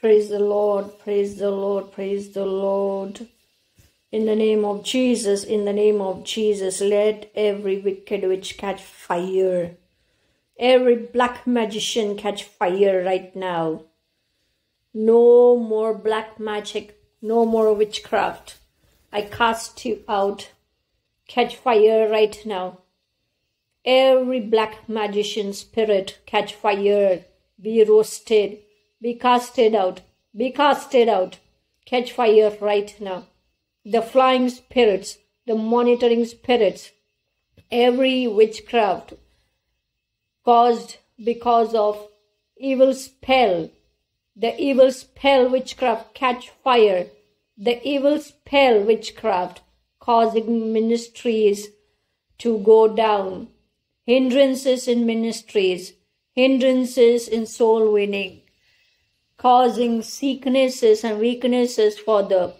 Praise the Lord, praise the Lord, praise the Lord. In the name of Jesus, in the name of Jesus, let every wicked witch catch fire. Every black magician catch fire right now. No more black magic, no more witchcraft. I cast you out. Catch fire right now. Every black magician spirit, catch fire. Be roasted. Be casted out. Be casted out. Catch fire right now. The flying spirits, the monitoring spirits, every witchcraft caused because of evil spell, the evil spell witchcraft catch fire, the evil spell witchcraft causing ministries to go down, hindrances in ministries, hindrances in soul winning, causing sicknesses and weaknesses for the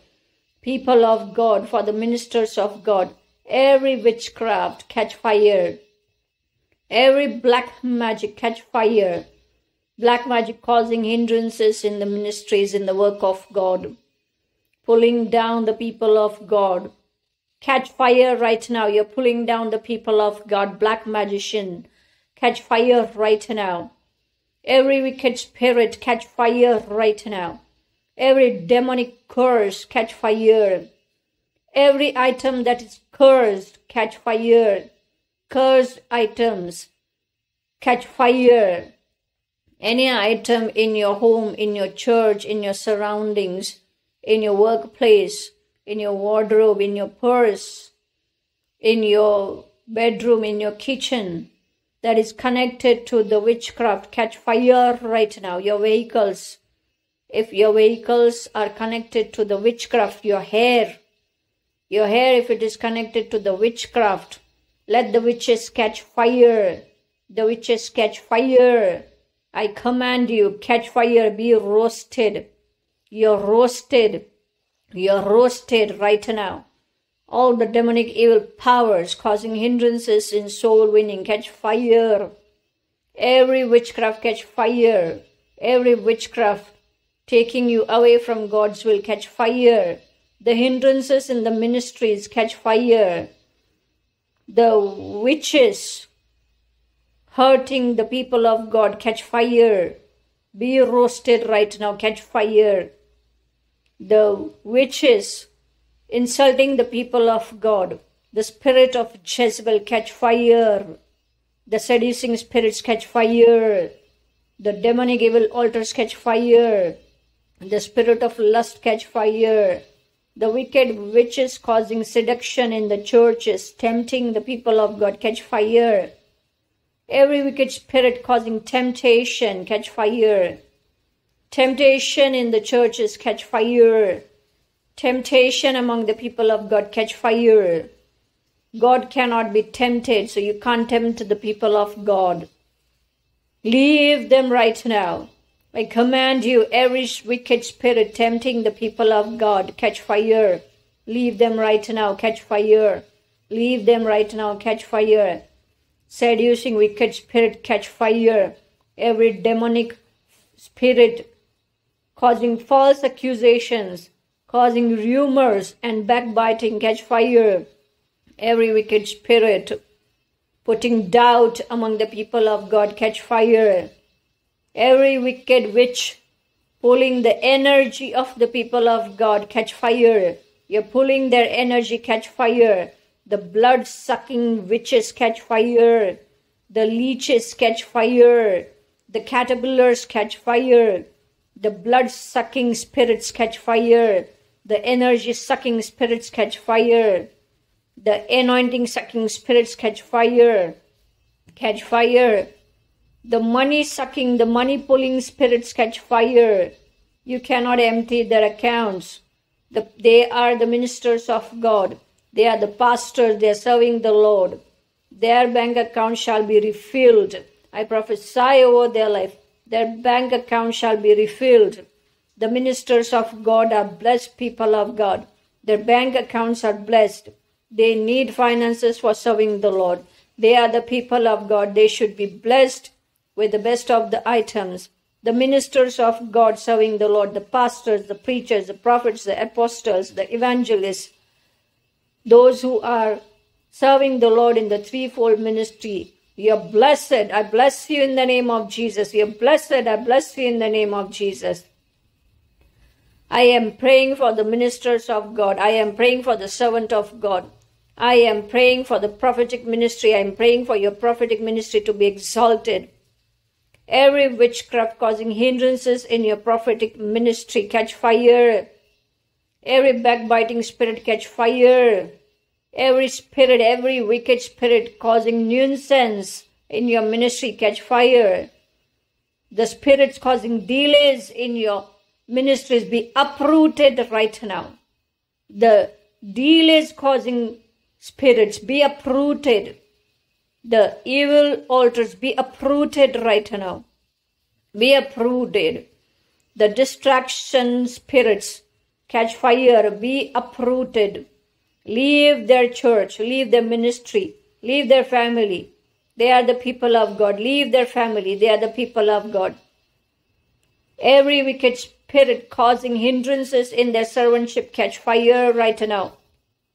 people of God, for the ministers of God. Every witchcraft catch fire. Every black magic catch fire. Black magic causing hindrances in the ministries, in the work of God, pulling down the people of God. Catch fire right now. You're pulling down the people of God. Black magician, catch fire right now. Every wicked spirit, catch fire right now. Every demonic curse, catch fire. Every item that is cursed, catch fire. Cursed items, catch fire. Any item in your home, in your church, in your surroundings, in your workplace, in your wardrobe, in your purse, in your bedroom, in your kitchen, that is connected to the witchcraft, catch fire right now. Your vehicles, if your vehicles are connected to the witchcraft, your hair, if it is connected to the witchcraft, let the witches catch fire. The witches catch fire. I command you, catch fire, be roasted. You're roasted. You're roasted right now. All the demonic evil powers causing hindrances in soul winning, catch fire. Every witchcraft, catch fire. Every witchcraft taking you away from God's will, catch fire. The hindrances in the ministries, catch fire. The witches hurting the people of God, catch fire. Be roasted right now, catch fire. The witches insulting the people of God, the spirit of Jezebel, catch fire. The seducing spirits, catch fire. The demonic evil altars, catch fire. The spirit of lust, catch fire. The wicked witches causing seduction in the churches, tempting the people of God, catch fire. Every wicked spirit causing temptation, catch fire. Temptation in the churches, catch fire. Temptation among the people of God, catch fire. God cannot be tempted, so you can't tempt the people of God. Leave them right now. I command you, every wicked spirit tempting the people of God, catch fire. Leave them right now, catch fire. Leave them right now, catch fire. Seducing wicked spirit, catch fire. Every demonic spirit causing false accusations, causing rumors and backbiting, catch fire. Every wicked spirit putting doubt among the people of God, catch fire. Every wicked witch pulling the energy of the people of God, catch fire. You're pulling their energy, catch fire. The blood-sucking witches, catch fire. The leeches, catch fire. The caterpillars, catch fire. The blood-sucking spirits, catch fire. The energy-sucking spirits, catch fire. The anointing-sucking spirits, catch fire. Catch fire. The money-sucking, the money-pulling spirits, catch fire. You cannot empty their accounts. They are the ministers of God. They are the pastors. They are serving the Lord. Their bank account shall be refilled. I prophesy over their life. Their bank account shall be refilled. The ministers of God are blessed people of God. Their bank accounts are blessed. They need finances for serving the Lord. They are the people of God. They should be blessed with the best of the items. the ministers of God serving the Lord, the pastors, the preachers, the prophets, the apostles, the evangelists, those who are serving the Lord in the threefold ministry. You are blessed. I bless you in the name of Jesus. You are blessed. I bless you in the name of Jesus. I am praying for the ministers of God. I am praying for the servant of God. I am praying for the prophetic ministry. I am praying for your prophetic ministry to be exalted. Every witchcraft causing hindrances in your prophetic ministry, catch fire. Every backbiting spirit, catch fire. Every spirit, every wicked spirit causing nuisance in your ministry, catch fire. The spirits causing delays in your ministries be uprooted right now. The delays causing spirits be uprooted. The evil altars be uprooted right now. Be uprooted. The distraction spirits, catch fire, be uprooted. Leave their church, leave their ministry, leave their family. They are the people of God. Leave their family. They are the people of God. Every wicked spirit causing hindrances in their servantship, catch fire right now.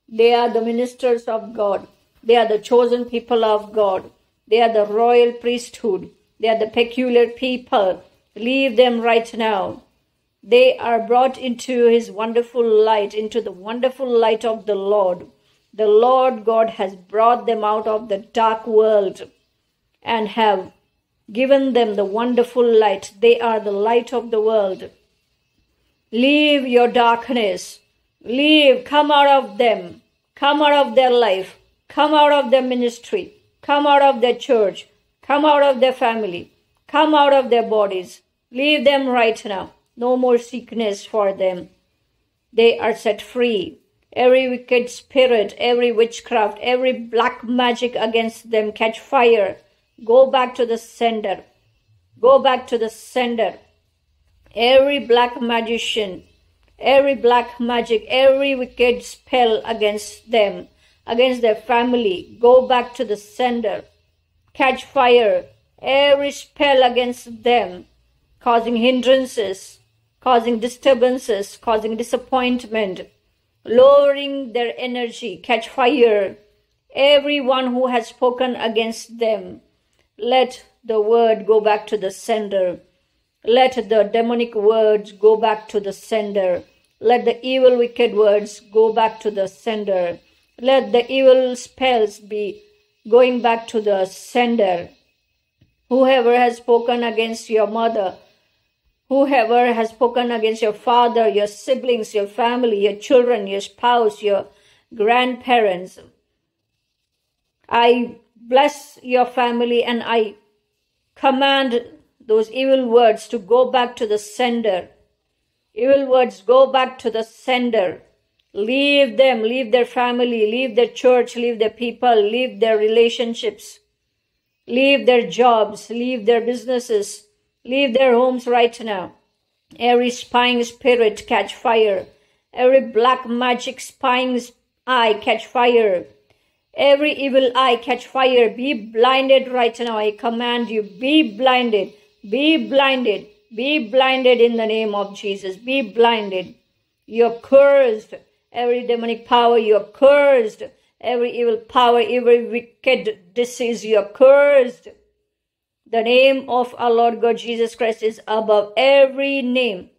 They are the ministers of God. They are the chosen people of God. They are the royal priesthood. They are the peculiar people. Leave them right now. They are brought into His wonderful light, into the wonderful light of the Lord. The Lord God has brought them out of the dark world and have given them the wonderful light. They are the light of the world. Leave your darkness. Leave. Come out of them. Come out of their life. Come out of their ministry, come out of their church, come out of their family, come out of their bodies. Leave them right now. No more sickness for them. They are set free. Every wicked spirit, every witchcraft, every black magic against them, catch fire. Go back to the sender. Go back to the sender. Every black magician, every black magic, every wicked spell against them, against their family, go back to the sender. Catch fire. Every spell against them, causing hindrances, causing disturbances, causing disappointment, lowering their energy, catch fire. Everyone who has spoken against them, let the word go back to the sender. Let the demonic words go back to the sender. Let the evil, wicked words go back to the sender. Let the evil spells be going back to the sender. Whoever has spoken against your mother, whoever has spoken against your father, your siblings, your family, your children, your spouse, your grandparents, I bless your family and I command those evil words to go back to the sender. Evil words go back to the sender. Leave them, leave their family, leave their church, leave their people, leave their relationships, leave their jobs, leave their businesses, leave their homes right now. Every spying spirit, catch fire. Every black magic spying eye, catch fire. Every evil eye, catch fire. Be blinded right now. I command you, be blinded, be blinded, be blinded in the name of Jesus. Be blinded. You're cursed. Every demonic power, you are cursed. Every evil power, every wicked disease, you are cursed. The name of our Lord God Jesus Christ is above every name.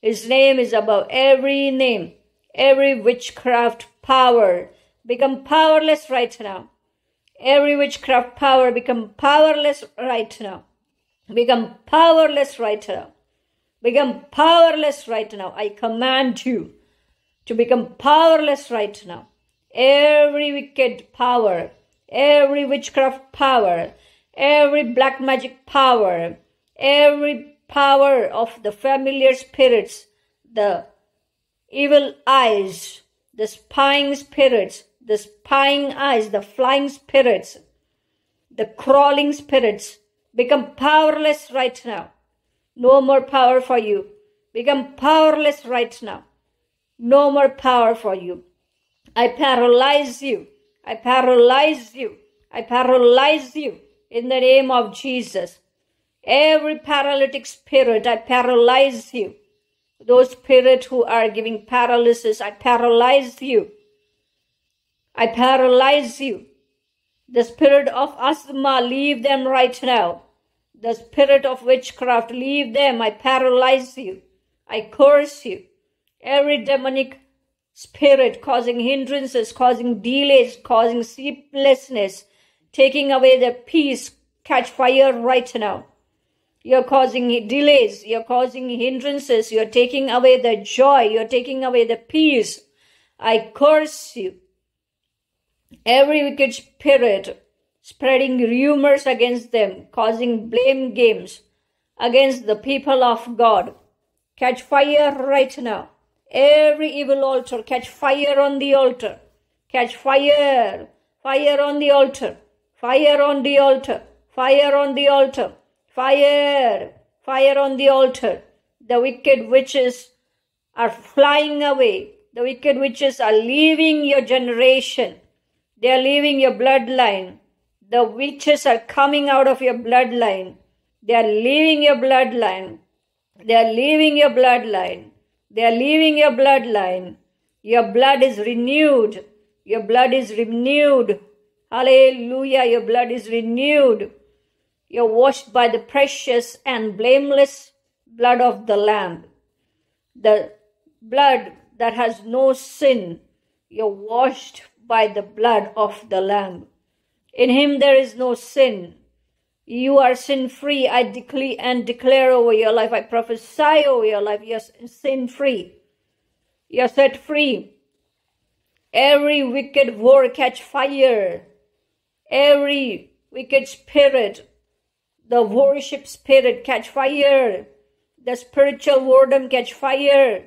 His name is above every name. Every witchcraft power become powerless right now. Every witchcraft power become powerless right now. Become powerless right now. Become powerless right now. I command you to become powerless right now. Every wicked power, every witchcraft power, every black magic power, every power of the familiar spirits, the evil eyes, the spying spirits, the spying eyes, the flying spirits, the crawling spirits, become powerless right now. No more power for you. Become powerless right now. No more power for you. I paralyze you. I paralyze you. I paralyze you in the name of Jesus. Every paralytic spirit, I paralyze you. Those spirits who are giving paralysis, I paralyze you. I paralyze you. The spirit of asthma, leave them right now. The spirit of witchcraft, leave them. I paralyze you. I curse you. Every demonic spirit causing hindrances, causing delays, causing sleeplessness, taking away their peace, catch fire right now. You're causing delays. You're causing hindrances. You're taking away the joy. You're taking away the peace. I curse you. Every wicked spirit spreading rumors against them, causing blame games against the people of God, catch fire right now. Every evil altar, catch fire on the altar. Catch fire. Fire on the altar. Fire on the altar. Fire on the altar. Fire. Fire on the altar. The wicked witches are flying away. The wicked witches are leaving your generation. They are leaving your bloodline. The witches are coming out of your bloodline. They are leaving your bloodline. They are leaving your bloodline. They are leaving your bloodline. Your blood is renewed. Your blood is renewed. Hallelujah. Your blood is renewed. You're washed by the precious and blameless blood of the Lamb. The blood that has no sin. You're washed by the blood of the Lamb. In him there is no sin. You are sin-free. I declare over your life. I prophesy over your life. You're sin-free. You're set free. Every wicked war, catch fire. Every wicked spirit, the worship spirit, catch fire. The spiritual whoredom, catch fire.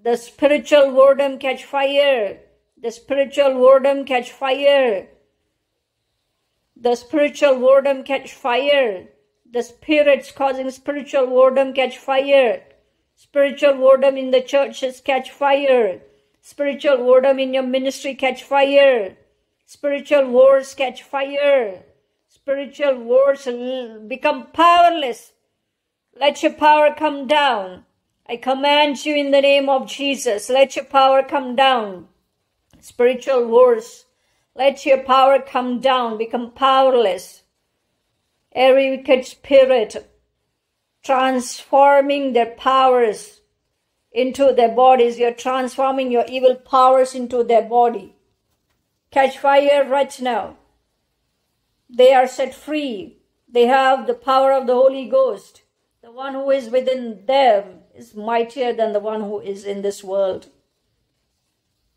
The spiritual whoredom, catch fire. The spiritual whoredom, catch fire. The spiritual whoredom, catch fire. The spirits causing spiritual whoredom, catch fire. Spiritual whoredom in the churches, catch fire. Spiritual whoredom in your ministry, catch fire. Spiritual wars, catch fire. Spiritual wars become powerless. Let your power come down. I command you in the name of Jesus. Let your power come down. Spiritual wars, let your power come down, become powerless. Every wicked spirit transforming their powers into their bodies. You're transforming your evil powers into their body. Catch fire right now. They are set free. They have the power of the Holy Ghost. The one who is within them is mightier than the one who is in this world.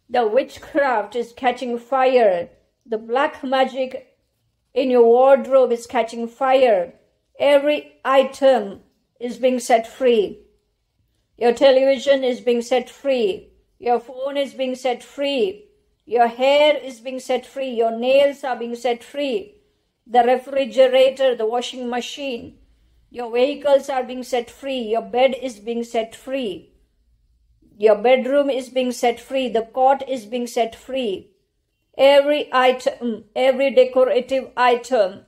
The witchcraft is catching fire. The black magic in your wardrobe is catching fire. Every item is being set free. Your television is being set free. Your phone is being set free. Your hair is being set free. Your nails are being set free. The refrigerator, the washing machine, your vehicles are being set free. Your bed is being set free. Your bedroom is being set free. The cot is being set free. Every item, every decorative item,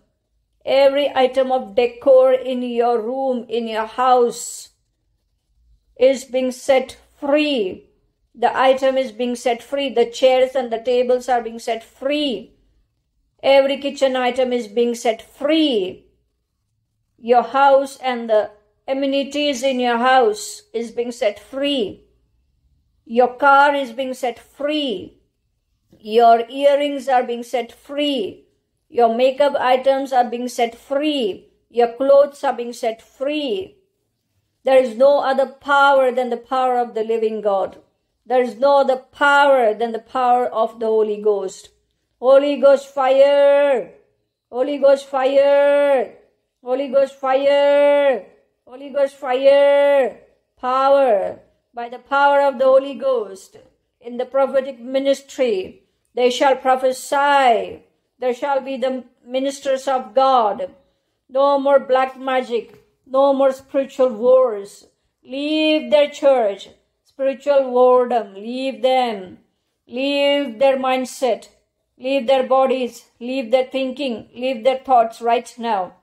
every item of decor in your room, in your house is being set free. The item is being set free. The chairs and the tables are being set free. Every kitchen item is being set free. Your house and the amenities in your house is being set free. Your car is being set free. Your earrings are being set free. Your makeup items are being set free. Your clothes are being set free. There is no other power than the power of the living God. There is no other power than the power of the Holy Ghost. Holy Ghost fire. Holy Ghost fire. Holy Ghost fire. Holy Ghost fire. Power. By the power of the Holy Ghost, in the prophetic ministry, they shall prophesy. There shall be the ministers of God. No more black magic. No more spiritual wars. Leave their church. Spiritual whoredom. Leave them. Leave their mindset. Leave their bodies. Leave their thinking. Leave their thoughts right now.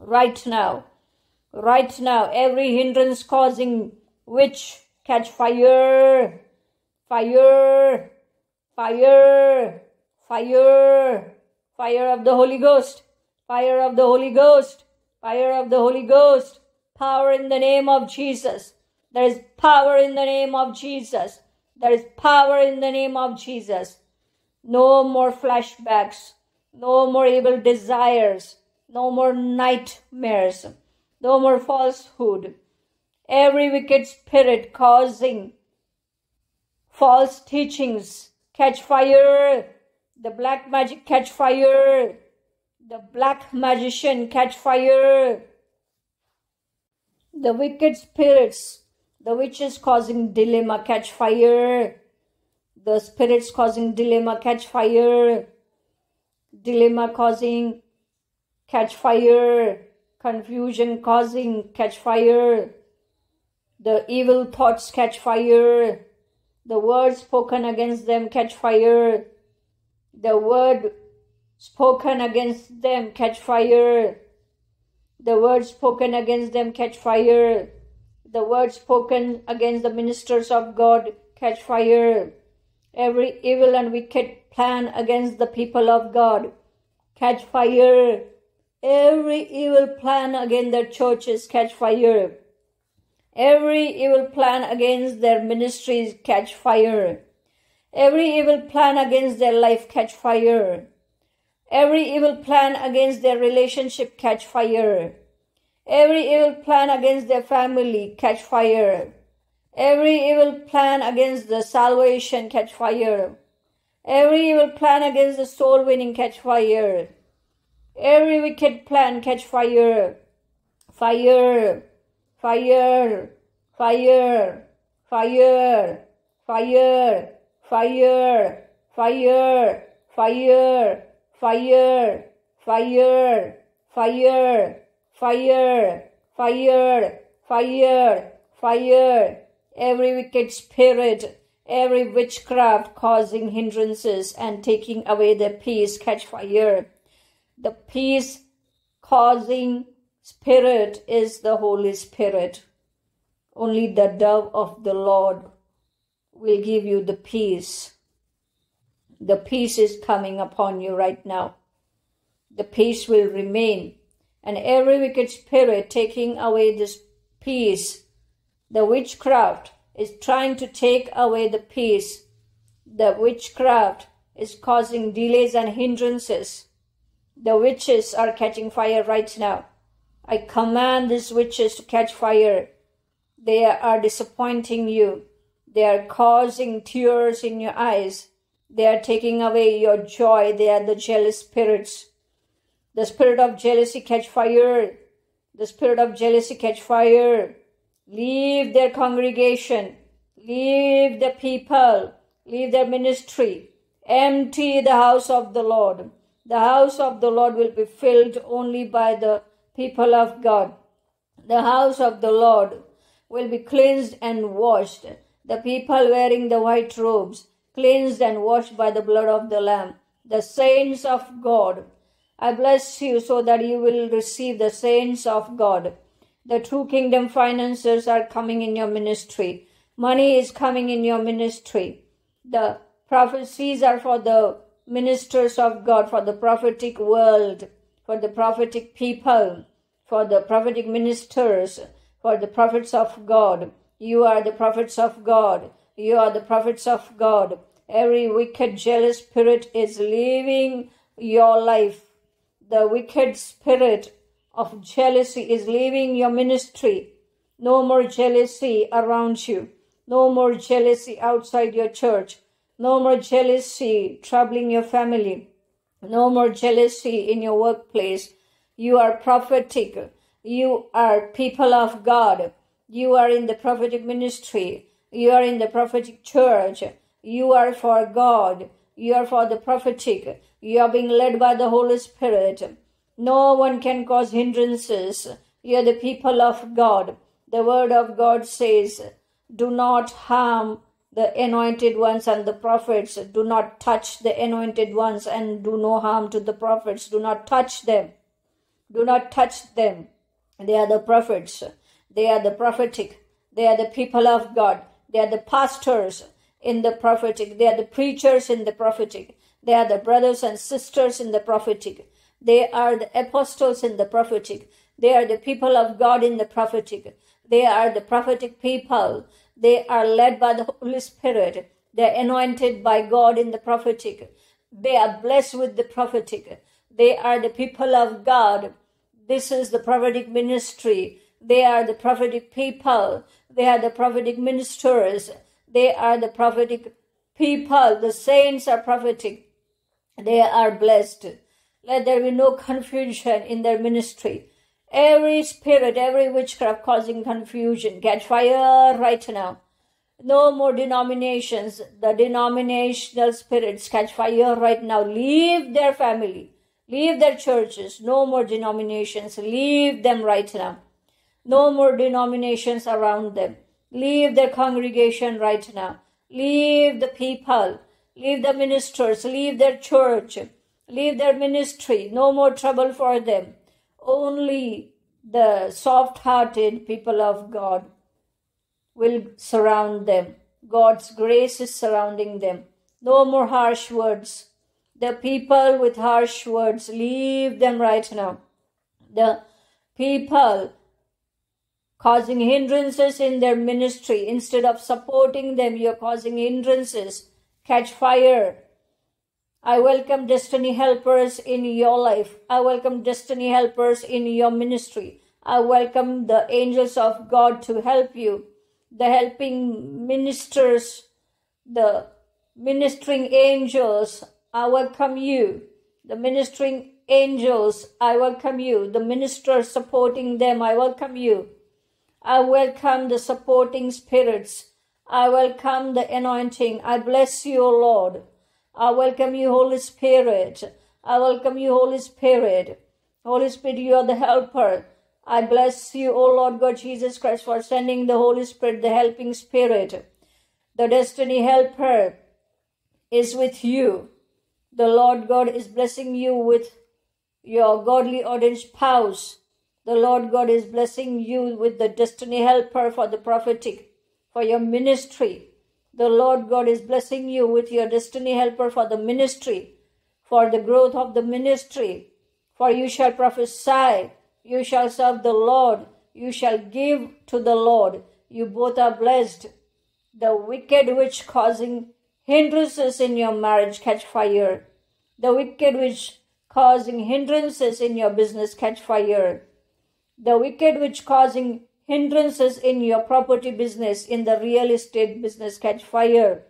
right now, every hindrance causing which catch fire. Fire of the Holy Ghost. Power in the name of Jesus. There is power in the name of Jesus. There is power in the name of Jesus. No more flashbacks. No more evil desires. No more nightmares. No more falsehood. Every wicked spirit causing false teachings catch fire. The black magic catch fire. The black magician catch fire. The wicked spirits, the witches causing dilemma catch fire. The spirits causing dilemma catch fire. Dilemma causing catch fire. Confusion causing catch fire. The evil thoughts catch fire. The words spoken against them catch fire. The word spoken against them catch fire. The word spoken against them catch fire. The word spoken against the ministers of God catch fire. Every evil and wicked plan against the people of God catch fire. Every evil plan against their churches catch fire. Every evil plan against their ministries catch fire. Every evil plan against their life catch fire. Every evil plan against their relationship catch fire. Every evil plan against their family catch fire. Every evil plan against the salvation catch fire. Every evil plan against the soul winning catch fire. Every wicked plan catch fire. Fire. Every wicked spirit, every witchcraft causing hindrances and taking away their peace catch fire. The peace causing spirit is the Holy Spirit. Only the dove of the Lord will give you the peace. The peace is coming upon you right now. The peace will remain. And every wicked spirit taking away this peace, the witchcraft is trying to take away the peace. The witchcraft is causing delays and hindrances. The witches are catching fire right now. I command these witches to catch fire. They are disappointing you. They are causing tears in your eyes. They are taking away your joy. They are the jealous spirits. The spirit of jealousy catch fire. The spirit of jealousy catch fire. Leave their congregation. Leave the people. Leave their ministry. Empty the house of the Lord. The house of the Lord will be filled only by the people of God. The house of the Lord will be cleansed and washed. The people wearing the white robes, cleansed and washed by the blood of the Lamb. The saints of God. I bless you so that you will receive the saints of God. The true kingdom finances are coming in your ministry. Money is coming in your ministry. The prophecies are for the ministers of God, for the prophetic world, for the prophetic people, for the prophetic ministers, for the prophets of God. You are the prophets of God. You are the prophets of God. Every wicked, jealous spirit is leaving your life. The wicked spirit of jealousy is leaving your ministry. No more jealousy around you. No more jealousy outside your church. No more jealousy troubling your family. No more jealousy in your workplace. You are prophetic. You are people of God. You are in the prophetic ministry. You are in the prophetic church. You are for God. You are for the prophetic. You are being led by the Holy Spirit. No one can cause hindrances. You are the people of God. The word of God says, do not harm the anointed ones and the prophets. Do not touch the anointed ones and do no harm to the prophets. Do not touch them. Do not touch them. They are the prophets. They are the prophetic. They are the people of God. They are the pastors in the prophetic. They are the preachers in the prophetic. They are the brothers and sisters in the prophetic. They are the apostles in the prophetic. They are the people of God in the prophetic. They are the prophetic people. They are led by the Holy Spirit. They are anointed by God in the prophetic. They are blessed with the prophetic. They are the people of God. This is the prophetic ministry. They are the prophetic people. They are the prophetic ministers. They are the prophetic people. The saints are prophetic. They are blessed. Let there be no confusion in their ministry. Every spirit, every witchcraft causing confusion, catch fire right now. No more denominations. The denominational spirits, catch fire right now. Leave their family. Leave their churches. No more denominations. Leave them right now. No more denominations around them. Leave their congregation right now. Leave the people. Leave the ministers. Leave their church. Leave their ministry. No more trouble for them. Only the soft-hearted people of God will surround them. God's grace is surrounding them. No more harsh words. The people with harsh words, leave them right now. The people causing hindrances in their ministry, instead of supporting them, you're causing hindrances. Catch fire. I welcome destiny helpers in your life. I welcome destiny helpers in your ministry. I welcome the angels of God to help you. The helping ministers, the ministering angels, I welcome you. The ministering angels, I welcome you. The ministers supporting them, I welcome you. I welcome the supporting spirits. I welcome the anointing. I bless you, O Lord. I welcome you, Holy Spirit. I welcome you, Holy Spirit. Holy Spirit, you are the helper. I bless you, O Lord God Jesus Christ, for sending the Holy Spirit, the helping spirit. The destiny helper is with you. The Lord God is blessing you with your godly ordained spouse. The Lord God is blessing you with the destiny helper for the prophetic, for your ministry. The Lord God is blessing you with your destiny helper for the ministry, for the growth of the ministry. For you shall prophesy, you shall serve the Lord, you shall give to the Lord. You both are blessed. The wicked witch causing hindrances in your marriage, catch fire. The wicked witch causing hindrances in your business, catch fire. The wicked witch causing hindrances in your property business, in the real estate business, catch fire.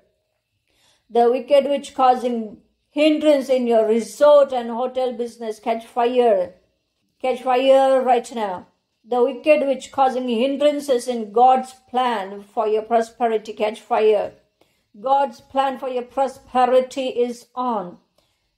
The wicked witch causing hindrance in your resort and hotel business, catch fire. Catch fire right now. The wicked witch causing hindrances in God's plan for your prosperity, catch fire. God's plan for your prosperity is on.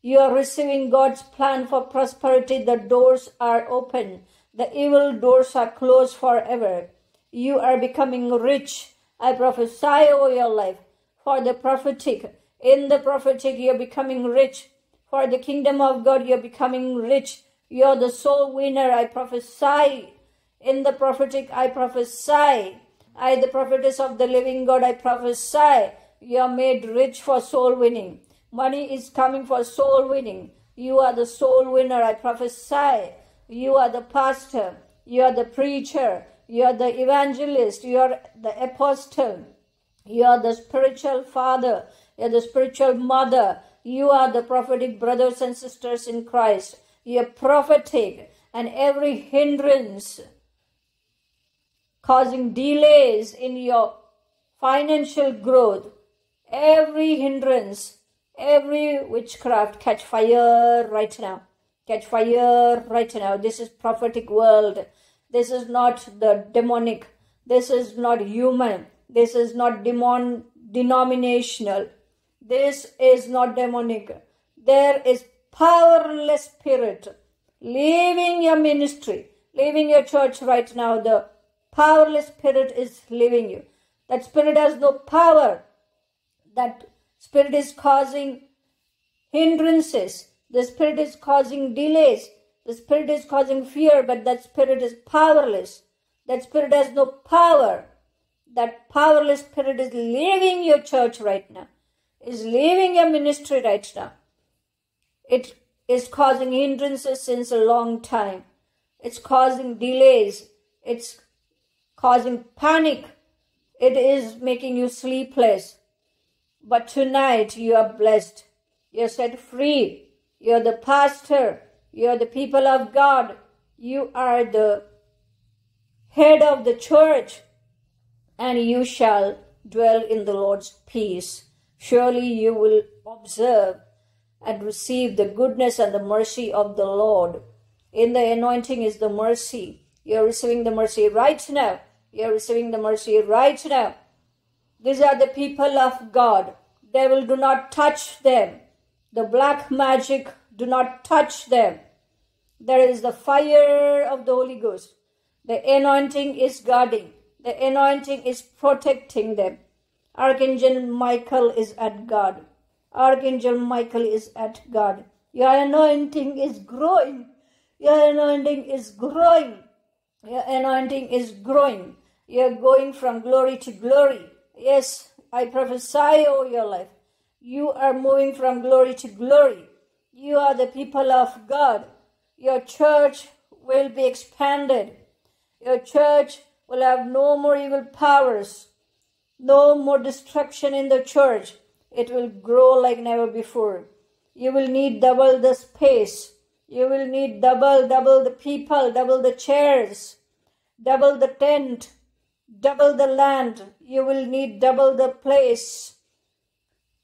You are receiving God's plan for prosperity. The doors are open. The evil doors are closed forever. You are becoming rich. I prophesy over your life. For the prophetic, in the prophetic, you're becoming rich. For the kingdom of God, you're becoming rich. You're the soul winner. I prophesy. In the prophetic, I prophesy. I, the prophetess of the living God, I prophesy. You are made rich for soul winning. Money is coming for soul winning. You are the soul winner. I prophesy. You are the pastor. You are the preacher. You are the evangelist. You are the apostle. You are the spiritual father. You are the spiritual mother. You are the prophetic brothers and sisters in Christ. You are prophetic. And every hindrance causing delays in your financial growth, every hindrance, every witchcraft, catch fire right now. Catch fire right now. This is prophetic world. This is not the demonic. This is not human. This is not denominational. This is not demonic. There is powerless spirit leaving your ministry, leaving your church right now. The powerless spirit is leaving you. That spirit has no power. That spirit is causing hindrances. The spirit is causing delays. The spirit is causing fear, but that spirit is powerless. That spirit has no power. That powerless spirit is leaving your church right now, is leaving your ministry right now. It is causing hindrances since a long time. It's causing delays. It's causing panic. It is making you sleepless. But tonight you are blessed. You're set free. You're the pastor. You're the people of God. You are the head of the church. And you shall dwell in the Lord's peace. Surely you will observe and receive the goodness and the mercy of the Lord. In the anointing is the mercy. You're receiving the mercy right now. You're receiving the mercy right now. These are the people of God. Devil do not touch them. The black magic do not touch them. There is the fire of the Holy Ghost. The anointing is guarding. The anointing is protecting them. Archangel Michael is at guard. Archangel Michael is at guard. Your anointing is growing. Your anointing is growing. Your anointing is growing. You're going from glory to glory. Yes, I prophesy over your life. You are moving from glory to glory. You are the people of God. Your church will be expanded. Your church will have no more evil powers, no more destruction in the church. It will grow like never before. You will need double the space. You will need double the people, double the chairs, double the tent, double the land. You will need double the place.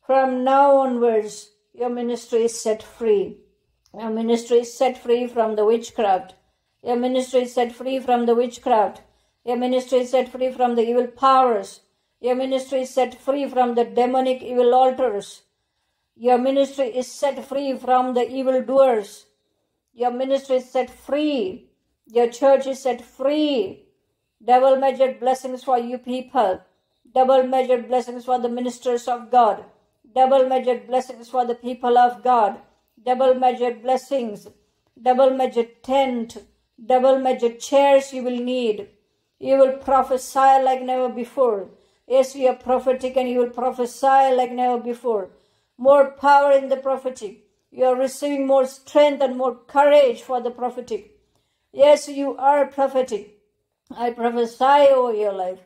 From now onwards, your ministry is set free. Your ministry is set free from the witchcraft. Your ministry is set free from the witchcraft. Your ministry is set free from the evil powers. Your ministry is set free from the demonic evil altars. Your ministry is set free from the evildoers. Your ministry is set free. Your church is set free. Double-measured blessings for you people. Double-measured blessings for the ministers of God. Double-measured blessings for the people of God. Double-measured blessings. Double-measured tent. Double-measured chairs you will need. You will prophesy like never before. Yes, you are prophetic and you will prophesy like never before. More power in the prophetic. You are receiving more strength and more courage for the prophetic. Yes, you are prophetic. I prophesy over your life.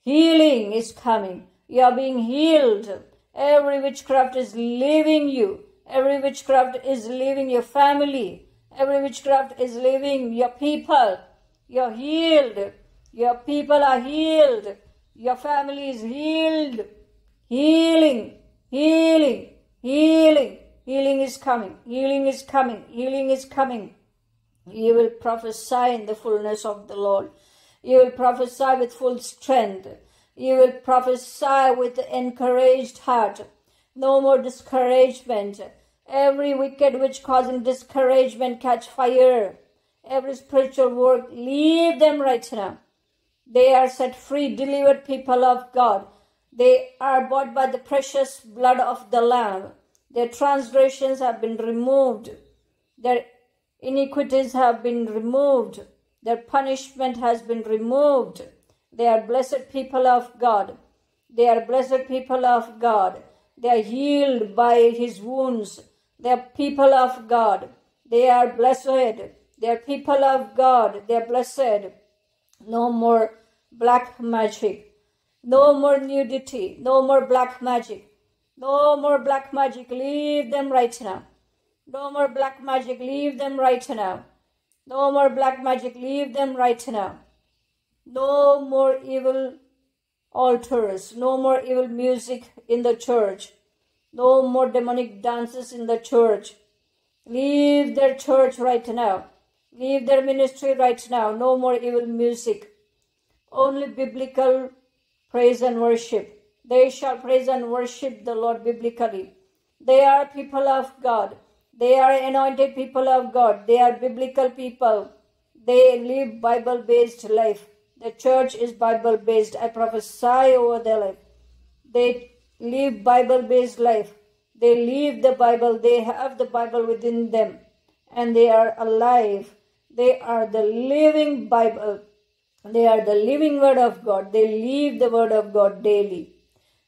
Healing is coming. You are being healed. Every witchcraft is leaving you. Every witchcraft is leaving your family. Every witchcraft is leaving your people. You are healed. Your people are healed. Your family is healed. Healing, healing, healing. Healing is coming. Healing is coming. Healing is coming. You will prophesy in the fullness of the Lord. You will prophesy with full strength. You will prophesy with an encouraged heart. No more discouragement. Every wicked witch causing discouragement catch fire. Every spiritual work, leave them right now. They are set free, delivered people of God. They are bought by the precious blood of the Lamb. Their transgressions have been removed. Their iniquities have been removed. Their punishment has been removed. They are blessed people of God. They are blessed people of God. They are healed by His wounds. They are people of God. They are blessed. They are people of God. They are blessed. No more black magic. No more nudity. No more black magic. No more black magic. Leave them right now. No more black magic. Leave them right now. No more black magic. Leave them right now. No more evil altars. No more evil music in the church. No more demonic dances in the church. Leave their church right now. Leave their ministry right now. No more evil music. Only biblical praise and worship. They shall praise and worship the Lord biblically. They are people of God. They are anointed people of God. They are biblical people. They live Bible-based life. The church is Bible-based. I prophesy over their life. They live Bible-based life. They live the Bible. They have the Bible within them. and they are alive. They are the living Bible. They are the living word of God. They live the word of God daily.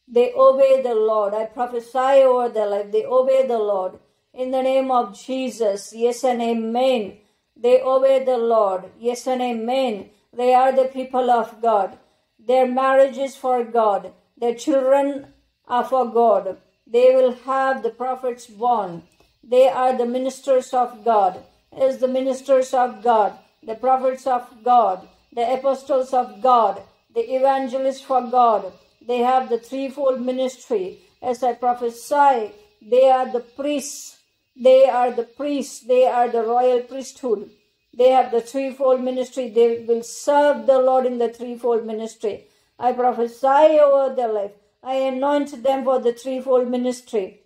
They obey the Lord. I prophesy over their life. They obey the Lord. In the name of Jesus, yes and amen. They obey the Lord. Yes and amen. They are the people of God. Their marriage is for God. Their children are for God. They will have the prophet's bond. They are the ministers of God. As the ministers of God, the prophets of God, the apostles of God, the evangelists for God. They have the threefold ministry. As I prophesy, they are the priests. They are the priests. They are the royal priesthood. They have the threefold ministry. They will serve the Lord in the threefold ministry. I prophesy over their life. I anoint them for the threefold ministry.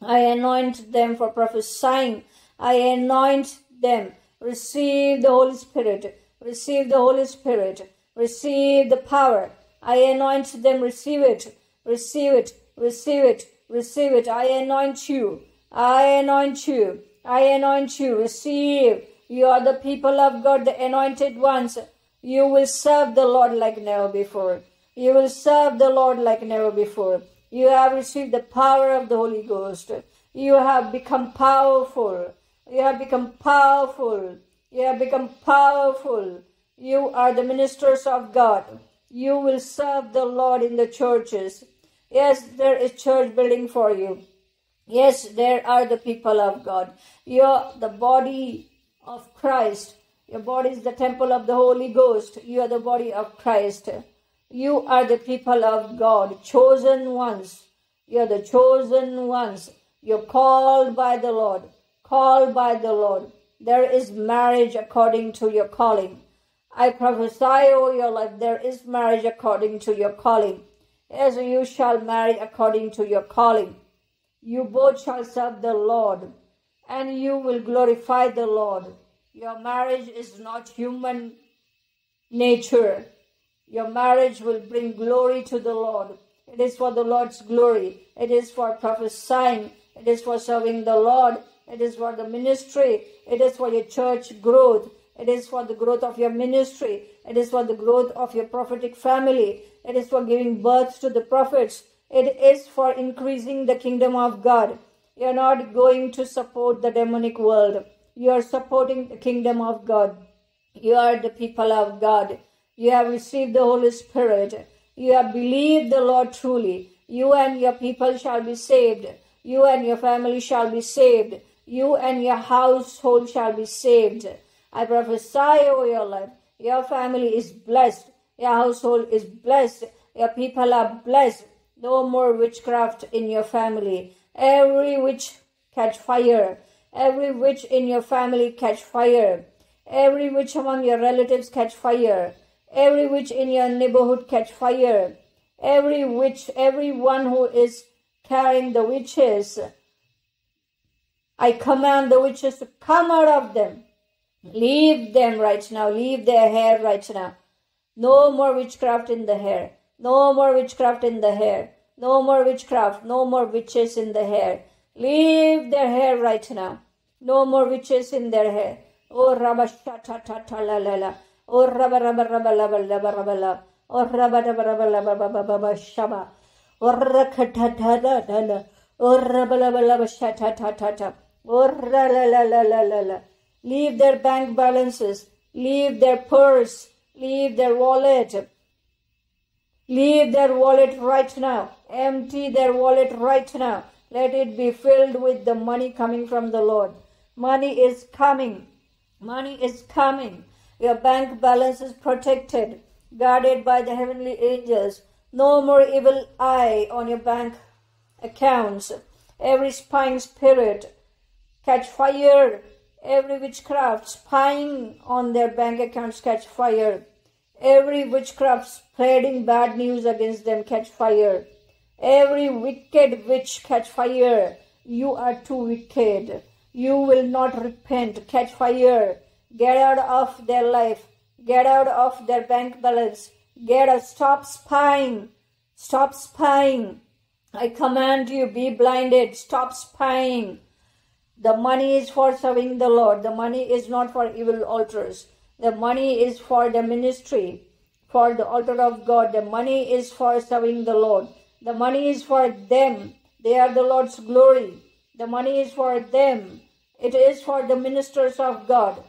I anoint them for prophesying. I anoint them. Receive the Holy Spirit. Receive the Holy Spirit. Receive the power. I anoint them. Receive it. Receive it. Receive it. Receive it. I anoint you. I anoint you. I anoint you. Receive. You are the people of God, the anointed ones. You will serve the Lord like never before. You will serve the Lord like never before. You have received the power of the Holy Ghost. You have become powerful. You have become powerful. You have become powerful. You are the ministers of God. You will serve the Lord in the churches. Yes, there is church building for you. Yes, there are the people of God. You are the body of Christ. Your body is the temple of the Holy Ghost. You are the body of Christ. You are the people of God, chosen ones. You are the chosen ones. You're called by the Lord. Called by the Lord. There is marriage according to your calling. I prophesy over your life. There is marriage according to your calling. As you shall marry according to your calling. You both shall serve the Lord. And you will glorify the Lord. Your marriage is not human nature. Your marriage will bring glory to the Lord. It is for the Lord's glory. It is for prophesying. It is for serving the Lord. It is for the ministry. It is for your church growth. It is for the growth of your ministry. It is for the growth of your prophetic family. It is for giving birth to the prophets. It is for increasing the kingdom of God. You are not going to support the demonic world. You are supporting the kingdom of God. You are the people of God. You have received the Holy Spirit. You have believed the Lord truly. You and your people shall be saved. You and your family shall be saved. You and your household shall be saved. I prophesy over your life. Your family is blessed. Your household is blessed. Your people are blessed. No more witchcraft in your family. Every witch catch fire. Every witch in your family catch fire. Every witch among your relatives catch fire. Every witch in your neighborhood catch fire. Every witch, everyone who is carrying the witches, I command the witches to come out of them. Leave them right now. Leave their hair right now. No more witchcraft in the hair. No more witchcraft in the hair. No more witchcraft. No more witches in the hair. Leave their hair right now. No more witches in their hair. Oh, rabba sha ta ta ta la la la. Oh, rabba rabba rabba rabba rabba rabba la. Oh, rabba rabba rabba rabba rabba rabba shaba. Oh, rakha ta ta ta ta la. Oh, rabba rabba rabba sha ta ta ta ta. Oh, la la la la la la. Leave their bank balances. Leave their purse. Leave their wallet. Leave their wallet right now. Empty their wallet right now. Let it be filled with the money coming from the Lord. Money is coming. Money is coming. Your bank balance is protected, guarded by the heavenly angels. No more evil eye on your bank accounts. Every spying spirit catch fire. Every witchcraft spying on their bank accounts catch fire. Every witchcraft spreading bad news against them catch fire. Every wicked witch catch fire. You are too wicked. You will not repent. Catch fire. Get out of their life. Get out of their bank balance. Get out. Stop spying. Stop spying. I command you, be blinded. Stop spying. The money is for serving the Lord. The money is not for evil altars. The money is for the ministry, for the altar of God. The money is for serving the Lord. The money is for them. They are the Lord's glory. The money is for them. It is for the ministers of God.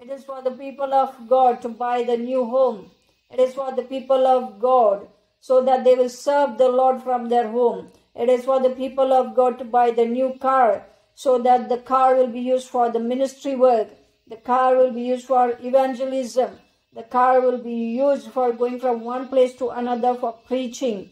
It is for the people of God to buy the new home. It is for the people of God so that they will serve the Lord from their home. It is for the people of God to buy the new car so that the car will be used for the ministry work. The car will be used for evangelism. The car will be used for going from one place to another for preaching.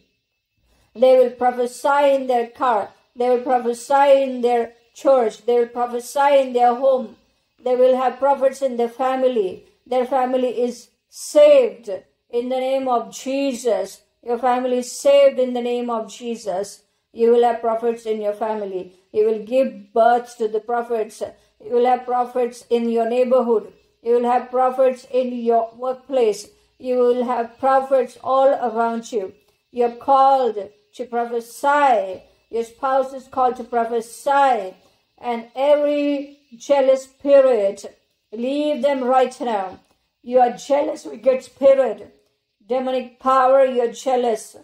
They will prophesy in their car. They will prophesy in their church. They will prophesy in their home. They will have prophets in their family. Their family is saved in the name of Jesus. Your family is saved in the name of Jesus. You will have prophets in your family. You will give birth to the prophets. You will have prophets in your neighborhood. You will have prophets in your workplace. You will have prophets all around you. You're called to prophesy. Your spouse is called to prophesy. And every jealous spirit, leave them right now. You are jealous, wicked spirit. Demonic power, you're jealous.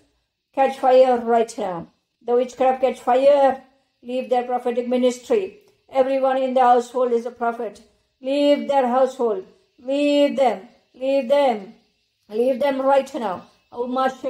Catch fire right now. The witchcraft catch fire. Leave their prophetic ministry. Everyone in the household is a prophet. Leave their household. Leave them. Leave them. Leave them right now. Leave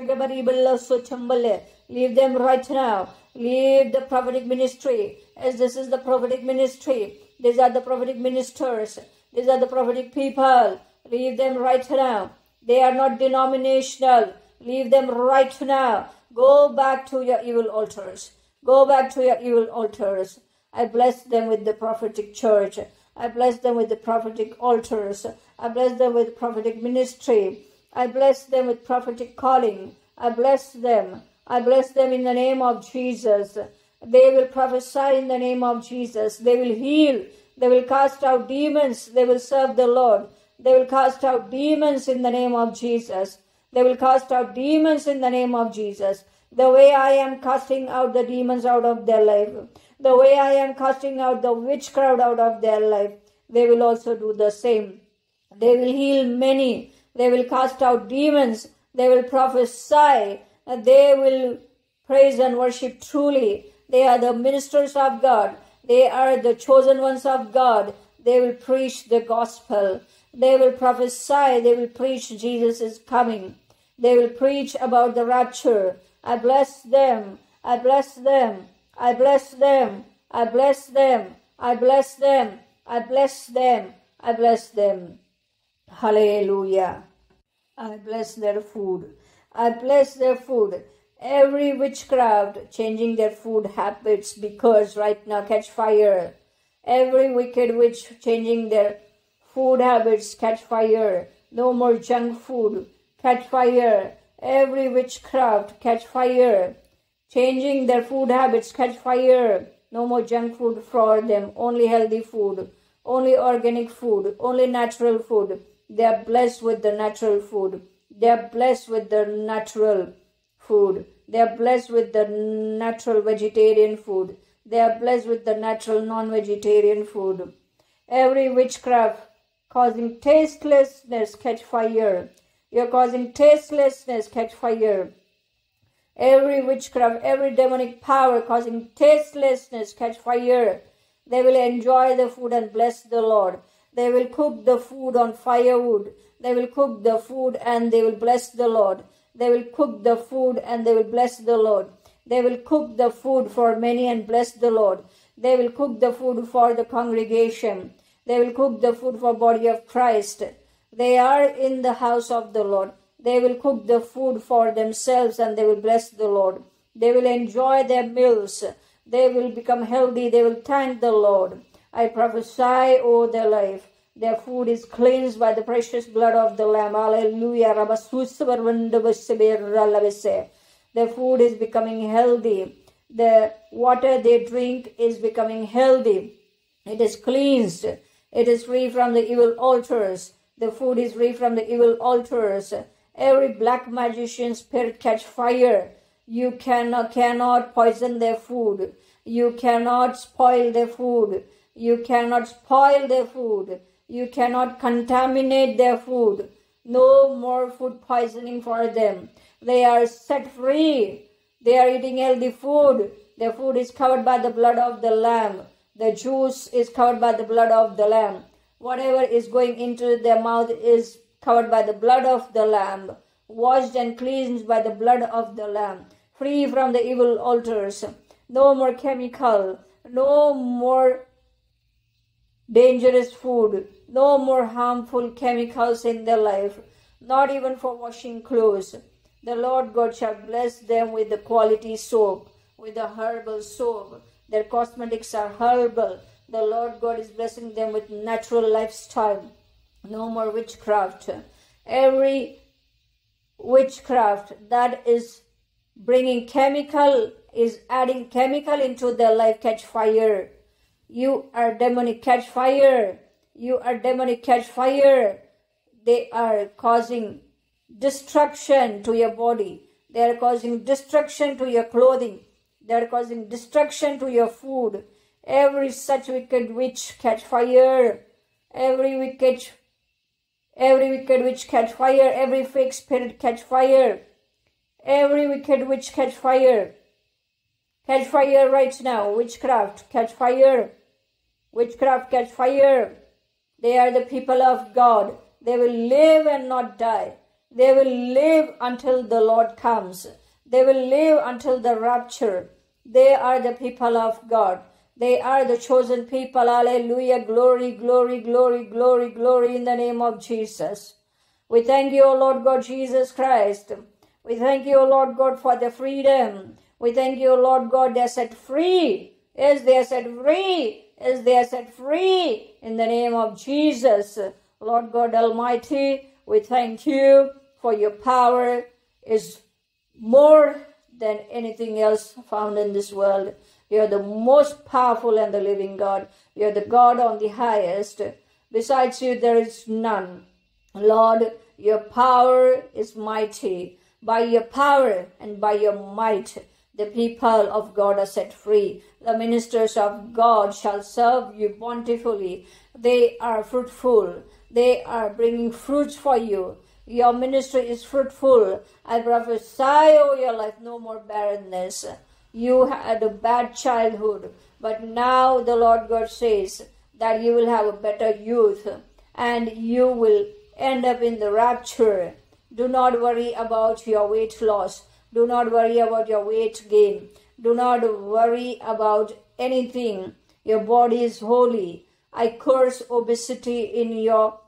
them right now. Leave the prophetic ministry. As this is the prophetic ministry. These are the prophetic ministers. These are the prophetic people. Leave them right now. They are not denominational. Leave them right now. Go back to your evil altars. Go back to your evil altars. I bless them with the prophetic church. I bless them with the prophetic altars. I bless them with prophetic ministry. I bless them with prophetic calling. I bless them. I bless them in the name of Jesus. They will prophesy in the name of Jesus. They will heal. They will cast out demons. They will serve the Lord. They will cast out demons in the name of Jesus. They will cast out demons in the name of Jesus. The way I am casting out the demons out of their life, the way I am casting out the witchcraft out of their life, they will also do the same. They will heal many. They will cast out demons. They will prophesy. They will praise and worship truly. They are the ministers of God. They are the chosen ones of God. They will preach the gospel. They will prophesy. They will preach Jesus is coming. They will preach about the rapture. I bless them. I bless them. I bless them. I bless them. I bless them. I bless them. I bless them. Hallelujah. I bless their food. I bless their food. Every witchcraft changing their food habits because right now catch fire. Every wicked witch changing their food habits, catch fire. No more junk food, catch fire. Every witchcraft, catch fire. Changing their food habits, catch fire. No more junk food for them. Only healthy food, only organic food, only natural food. They are blessed with the natural food. They are blessed with the natural food. They are blessed with the natural vegetarian food. They are blessed with the natural non-vegetarian food. Every witchcraft causing tastelessness, catch fire. You're causing tastelessness, catch fire. Every witchcraft, every demonic power causing tastelessness, catch fire. They will enjoy the food and bless the Lord. They will cook the food on firewood. They will cook the food and they will bless the Lord. They will cook the food and they will bless the Lord. They will cook the food for many and bless the Lord. They will cook the food for the congregation. They will cook the food for the body of Christ. They are in the house of the Lord. They will cook the food for themselves and they will bless the Lord. They will enjoy their meals. They will become healthy. They will thank the Lord. I prophesy over their life. Their food is cleansed by the precious blood of the Lamb. Hallelujah. Their food is becoming healthy. The water they drink is becoming healthy. It is cleansed. It is free from the evil altars. The food is free from the evil altars. Every black magician spirit catch fire. You cannot poison their food. You cannot spoil their food. You cannot spoil their food. You cannot contaminate their food. No more food poisoning for them. They are set free. They are eating healthy food. Their food is covered by the blood of the Lamb. The juice is covered by the blood of the Lamb. Whatever is going into their mouth is covered by the blood of the Lamb, washed and cleansed by the blood of the Lamb, free from the evil altars. No more chemical, no more dangerous food, no more harmful chemicals in their life, not even for washing clothes. The Lord God shall bless them with the quality soap, with the herbal soap. Their cosmetics are herbal. The Lord God is blessing them with natural lifestyle. No more witchcraft. Every witchcraft that is bringing chemical, is adding chemical into their life, catch fire. You are demonic, catch fire. You are demonic, catch fire. They are causing destruction to your body. They are causing destruction to your clothing. They are causing destruction to your food. Every such wicked witch, catch fire. Every wicked witch, catch fire. Every fake spirit, catch fire. Every wicked witch, catch fire. Catch fire right now. Witchcraft, catch fire. Witchcraft, catch fire. They are the people of God. They will live and not die. They will live until the Lord comes. They will live until the rapture. They are the people of God. They are the chosen people. Hallelujah. Glory, glory, glory, glory, glory in the name of Jesus. We thank you, O Lord God Jesus Christ. We thank you, O Lord God, for the freedom. We thank you, O Lord God, they are set free. Yes, they are set free. Yes, they are set free in the name of Jesus. Lord God Almighty, we thank you for your power is more than anything else found in this world. You are the most powerful and the living God. You are the God on the highest. Besides you, there is none. Lord, your power is mighty. By your power and by your might, the people of God are set free. The ministers of God shall serve you bountifully. They are fruitful. They are bringing fruits for you. Your ministry is fruitful. I prophesy over your life, no more barrenness. You had a bad childhood, but now the Lord God says that you will have a better youth and you will end up in the rapture. Do not worry about your weight loss. Do not worry about your weight gain. Do not worry about anything. Your body is holy. I curse obesity in your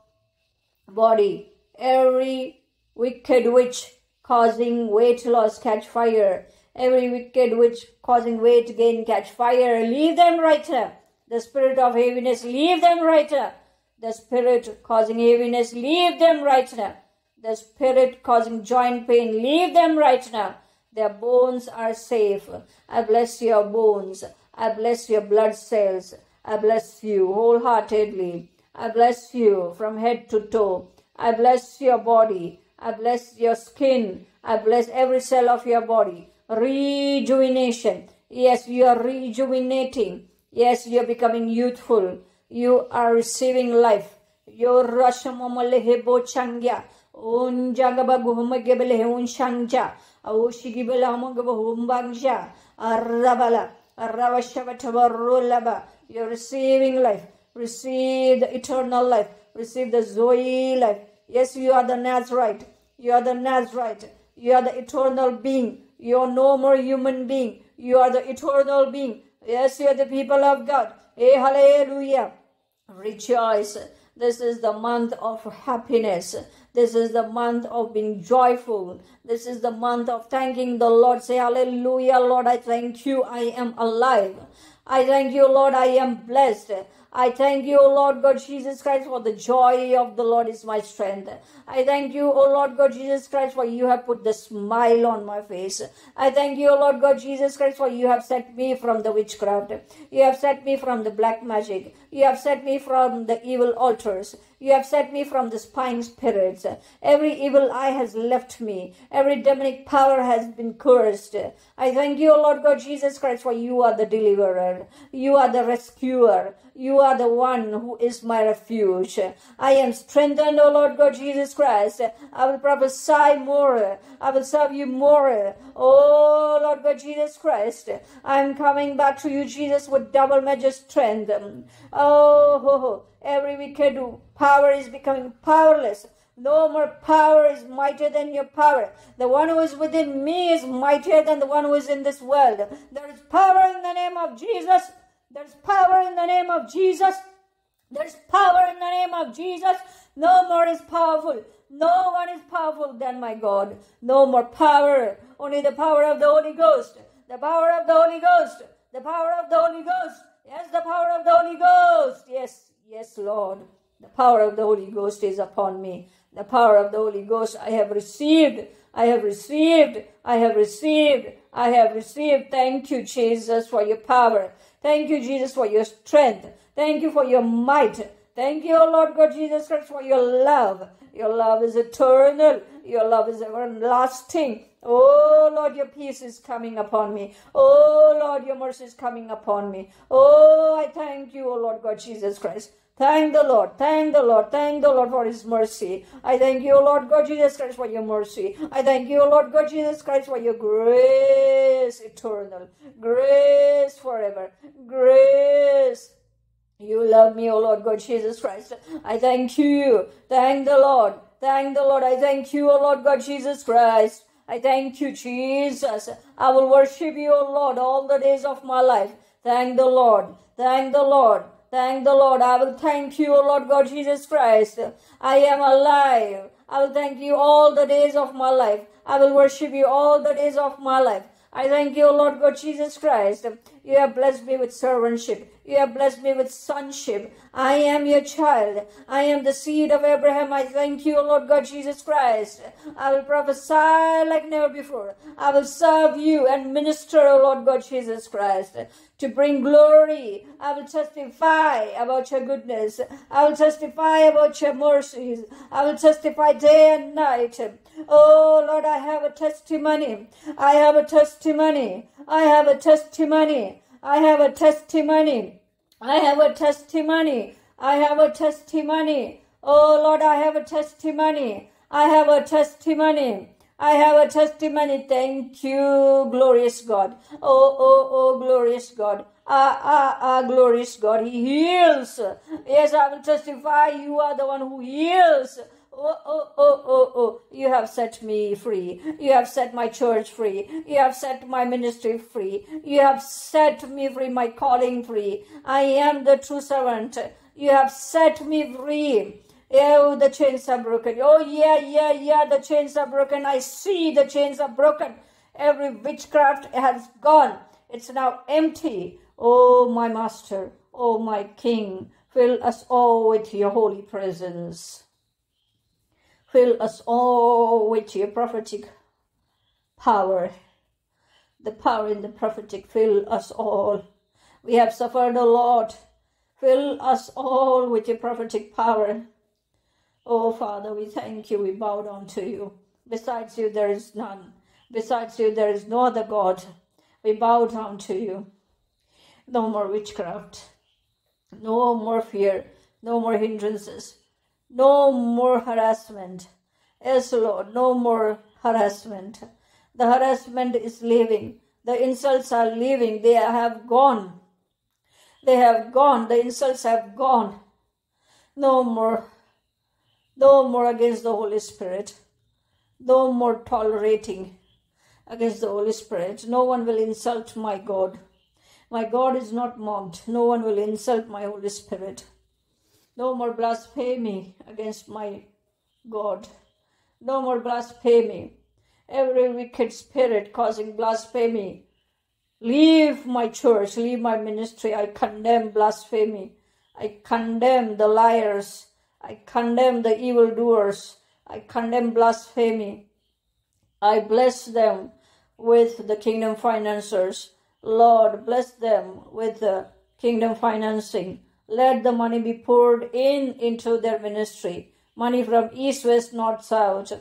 body. Every wicked witch causing weight loss, catch fire. Every wicked witch causing weight gain, catch fire. Leave them right now. The spirit of heaviness, leave them right now. The spirit causing heaviness, leave them right now. The spirit causing joint pain, leave them right now. Their bones are safe. I bless your bones. I bless your blood cells. I bless you wholeheartedly. I bless you from head to toe. I bless your body. I bless your skin. I bless every cell of your body. Rejuvenation. Yes, you are rejuvenating. Yes, you are becoming youthful. You are receiving life. Your rashamamallehebo changya. Unjagabaguhumagebelehe unshangja. Aushigibelahamaguhumbangja. Arrabala. Arravashavatabarulaba. You are receiving life. Receive the eternal life. Receive the Zoe life. Yes, you are the Nazarite. You are the Nazarite. You are the eternal being. You are no more human being. You are the eternal being. Yes, you are the people of God. Hey, hallelujah. Rejoice. This is the month of happiness. This is the month of being joyful. This is the month of thanking the Lord. Say, hallelujah, Lord, I thank you. I am alive. I thank you, Lord, I am blessed. I thank you, O Lord God Jesus Christ, for the joy of the Lord is my strength. I thank you, O Lord God Jesus Christ, for you have put the smile on my face. I thank you, O Lord God Jesus Christ, for you have set me from the witchcraft. You have set me from the black magic. You have set me from the evil altars. You have set me from the spying spirits. Every evil eye has left me. Every demonic power has been cursed. I thank you, O Lord God Jesus Christ, for you are the deliverer. You are the rescuer. You are the one who is my refuge. I am strengthened, O Lord God Jesus Christ. I will prophesy more. I will serve you more. Oh, Lord God Jesus Christ, I am coming back to you, Jesus, with double measure strength. Oh, every wicked power is becoming powerless. No more power is mightier than your power. The one who is within me is mightier than the one who is in this world. There is power in the name of Jesus. There is power in the name of Jesus. There is power in the name of Jesus. No more is powerful. No one is powerful than my God. No more power. Only the power of the Holy Ghost. The power of the Holy Ghost. The power of the Holy Ghost. Yes, the power of the Holy Ghost. Yes, yes, Lord. The power of the Holy Ghost is upon me. The power of the Holy Ghost I have received. I have received. I have received. I have received. Thank you, Jesus, for your power. Thank you, Jesus, for your strength. Thank you for your might. Thank you, O Lord God Jesus Christ, for your love. Your love is eternal. Your love is everlasting. Oh, Lord, your peace is coming upon me. Oh, Lord, your mercy is coming upon me. Oh, I thank you, O Lord God Jesus Christ. Thank the Lord, thank the Lord, thank the Lord for His mercy. I thank you, O Lord God Jesus Christ, for your mercy. I thank you, O Lord God Jesus Christ, for your grace eternal, grace forever, grace. You love me, O Lord God Jesus Christ. I thank you, thank the Lord, thank the Lord. I thank you, O Lord God Jesus Christ. I thank you, Jesus. I will worship you, O Lord, all the days of my life. Thank the Lord, thank the Lord. Thank the Lord. I will thank you, O Lord God Jesus Christ. I am alive. I will thank you all the days of my life. I will worship you all the days of my life. I thank you, O Lord God Jesus Christ. You have blessed me with servantship. You have blessed me with sonship. I am your child. I am the seed of Abraham. I thank you, O Lord God Jesus Christ. I will prophesy like never before. I will serve you and minister, O Lord God Jesus Christ, to bring glory. I will testify about your goodness. I will testify about your mercies. I will testify day and night. Oh, Lord, I have a testimony. I have a testimony. I have a testimony. I have a testimony. I have a testimony. I have a testimony. Oh, Lord, I have a testimony. I have a testimony. I have a testimony. Thank you, glorious God. Oh, oh, oh, glorious God. Glorious God. He heals. Yes, I will testify. You are the one who heals. Oh, oh, oh, oh, oh, you have set me free. You have set my church free. You have set my ministry free. You have set me free, my calling free. I am the true servant. You have set me free. Oh, the chains are broken. Oh, yeah, yeah, yeah, the chains are broken. I see the chains are broken. Every witchcraft has gone. It's now empty. Oh, my master. Oh, my king. Fill us all with your holy presence. Fill us all with your prophetic power. The power in the prophetic, fill us all. We have suffered a lot. Fill us all with your prophetic power. Oh, Father, we thank you. We bow down to you. Besides you, there is none. Besides you, there is no other God. We bow down to you. No more witchcraft. No more fear. No more hindrances. No more harassment. Yes, Lord, no more harassment. The harassment is leaving. The insults are leaving. They have gone. They have gone. The insults have gone. No more. No more against the Holy Spirit. No more tolerating against the Holy Spirit. No one will insult my God. My God is not mocked. No one will insult my Holy Spirit. No more blasphemy against my God. No more blasphemy. Every wicked spirit causing blasphemy. Leave my church. Leave my ministry. I condemn blasphemy. I condemn the liars. I condemn the evildoers. I condemn blasphemy. I bless them with the kingdom financiers. Lord, bless them with the kingdom financing. Let the money be poured into their ministry. Money from east, west, north, south,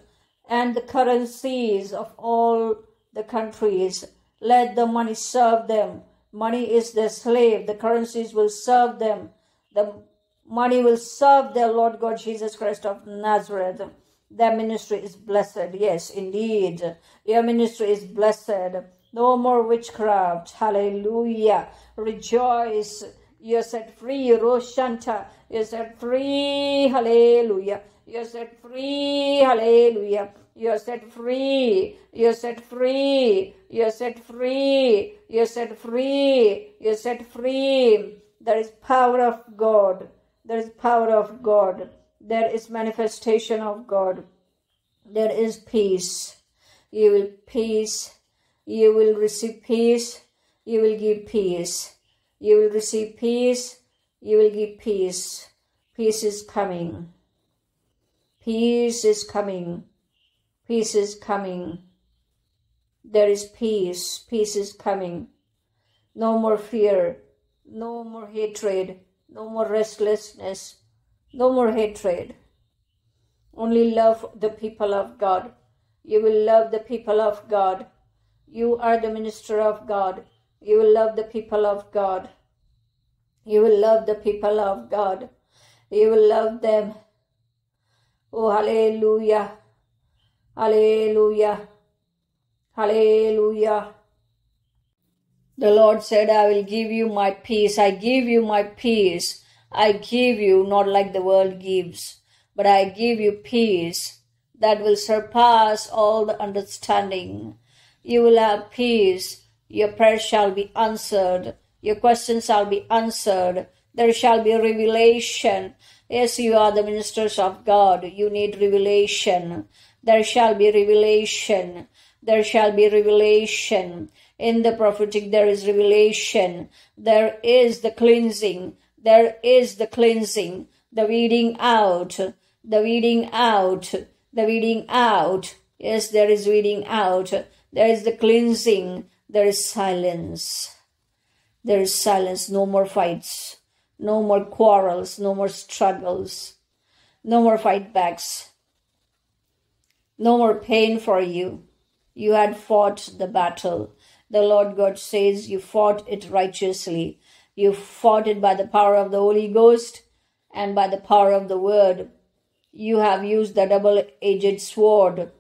and the currencies of all the countries. Let the money serve them. Money is their slave. The currencies will serve them. The money will serve their Lord God Jesus Christ of Nazareth. Their ministry is blessed. Yes, indeed. Your ministry is blessed. No more witchcraft. Hallelujah. Rejoice. You're set free. Roshanta. You're set free. Hallelujah. You're set free. Hallelujah. You're set free. You're set free. You're set free. You're set free. You're set free. There is power of God. There is power of God. There is manifestation of God. There is peace. You will peace. You will receive peace. You will give peace. You will receive peace. You will give peace. Peace is coming. Peace is coming. Peace is coming. There is peace. Peace is coming. No more fear. No more hatred. No more restlessness. No more hatred. Only love the people of God. You will love the people of God. You are the minister of God. You will love the people of God. You will love the people of God. You will love them. Oh, hallelujah. Hallelujah. Hallelujah. The Lord said, I will give you my peace. I give you my peace. I give you, not like the world gives, but I give you peace that will surpass all the understanding. You will have peace. Your prayers shall be answered. Your questions shall be answered. There shall be revelation. Yes, you are the ministers of God. You need revelation. There shall be revelation. There shall be revelation. In the prophetic, there is revelation. There is the cleansing. There is the cleansing. The weeding out. The weeding out. The weeding out. Yes, there is weeding out. There is the cleansing. There is silence. There is silence. No more fights. No more quarrels. No more struggles. No more fight backs. No more pain for you. You had fought the battle. The Lord God says you fought it righteously. You fought it by the power of the Holy Ghost and by the power of the Word. You have used the double-edged sword.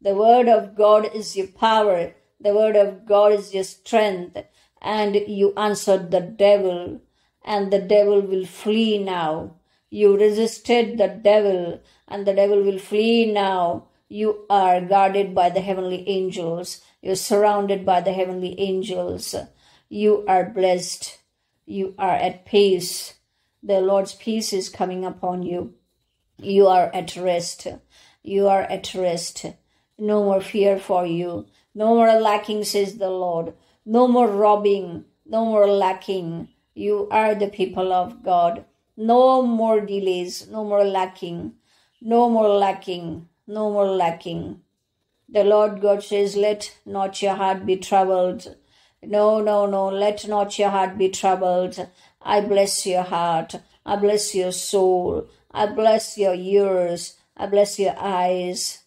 The Word of God is your power. The Word of God is your strength. And you answered the devil. And the devil will flee now. You resisted the devil. And the devil will flee now. You are guarded by the heavenly angels. You're surrounded by the heavenly angels. You are blessed. You are at peace. The Lord's peace is coming upon you. You are at rest. You are at rest. No more fear for you. No more lacking, says the Lord. No more robbing. No more lacking. You are the people of God. No more delays. No more lacking. No more lacking. No more lacking. The Lord God says, let not your heart be troubled. No, no, no. Let not your heart be troubled. I bless your heart. I bless your soul. I bless your ears. I bless your eyes.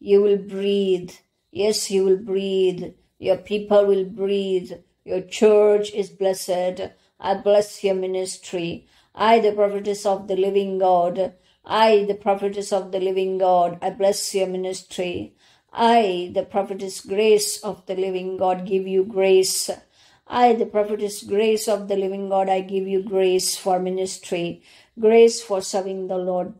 You will breathe. Yes, you will breathe. Your people will breathe. Your church is blessed. I bless your ministry. I, the prophetess of the living God. I, the prophetess of the living God. I bless your ministry. I, the prophetess Grace of the living God, give you grace. I, the prophetess Grace of the living God, I give you grace for ministry, grace for serving the Lord,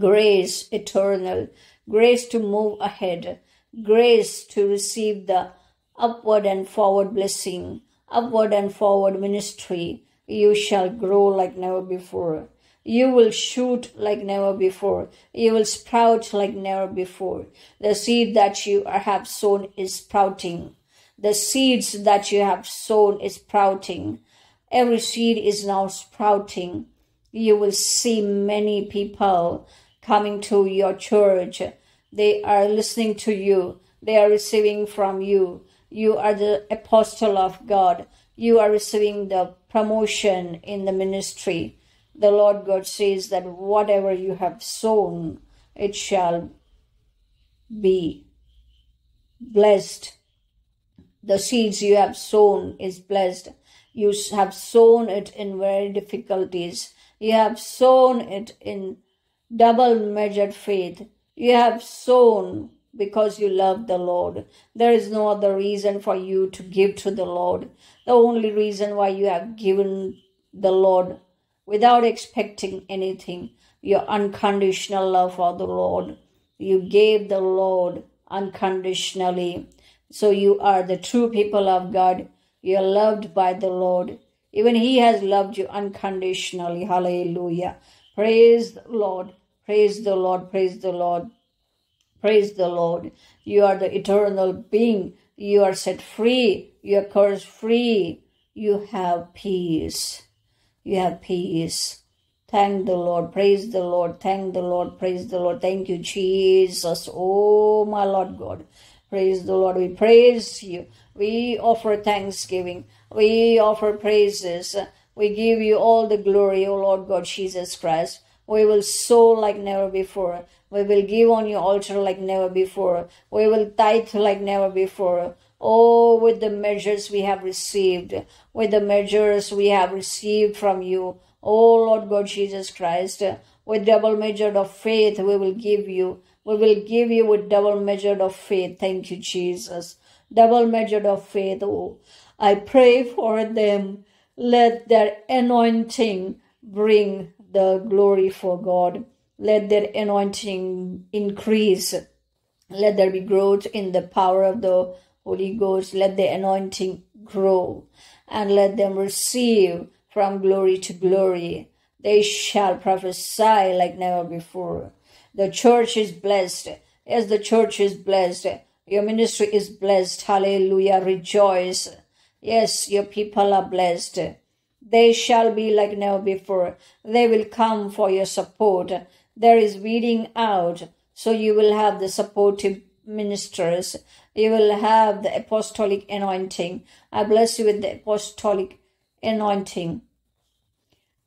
grace eternal, grace to move ahead, grace to receive the upward and forward blessing, upward and forward ministry. You shall grow like never before. You will shoot like never before. You will sprout like never before. The seed that you have sown is sprouting. The seeds that you have sown is sprouting. Every seed is now sprouting. You will see many people coming to your church. They are listening to you. They are receiving from you. You are the apostle of God. You are receiving the promotion in the ministry. The Lord God says that whatever you have sown, it shall be blessed. The seeds you have sown is blessed. You have sown it in very difficulties. You have sown it in double-measured faith. You have sown because you love the Lord. There is no other reason for you to give to the Lord. The only reason why you have given the Lord without expecting anything, your unconditional love for the Lord. You gave the Lord unconditionally. So you are the true people of God. You are loved by the Lord. Even He has loved you unconditionally. Hallelujah. Praise the Lord. Praise the Lord. Praise the Lord. Praise the Lord. You are the eternal being. You are set free. You are cursed free. You have peace. You have peace. Thank the Lord. Praise the Lord. Thank the Lord. Praise the Lord. Thank you, Jesus. Oh, my Lord God. Praise the Lord. We praise you. We offer thanksgiving. We offer praises. We give you all the glory, O Lord God, Jesus Christ. We will sow like never before. We will give on your altar like never before. We will tithe like never before. Oh, with the measures we have received, with the measures we have received from you, oh Lord God, Jesus Christ, with double measure of faith we will give you. We will give you with double measure of faith. Thank you, Jesus. Double measure of faith. Oh, I pray for them. Let their anointing bring the glory for God. Let their anointing increase. Let there be growth in the power of the Holy Ghost. Let the anointing grow. And let them receive from glory to glory. They shall prophesy like never before. The church is blessed. Yes, the church is blessed. Your ministry is blessed. Hallelujah. Rejoice. Yes, your people are blessed. They shall be like never before. They will come for your support. There is weeding out. So you will have the supportive ministers. You will have the apostolic anointing. I bless you with the apostolic anointing.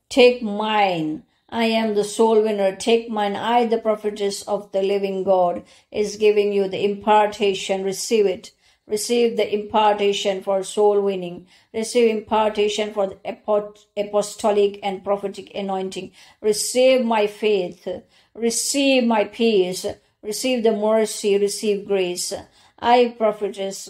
Take mine. I am the soul winner. Take mine. I, the prophetess of the living God, is giving you the impartation. Receive it. Receive the impartation for soul winning. Receive impartation for the apostolic and prophetic anointing. Receive my faith. Receive my peace. Receive the mercy. Receive grace. I, prophetess,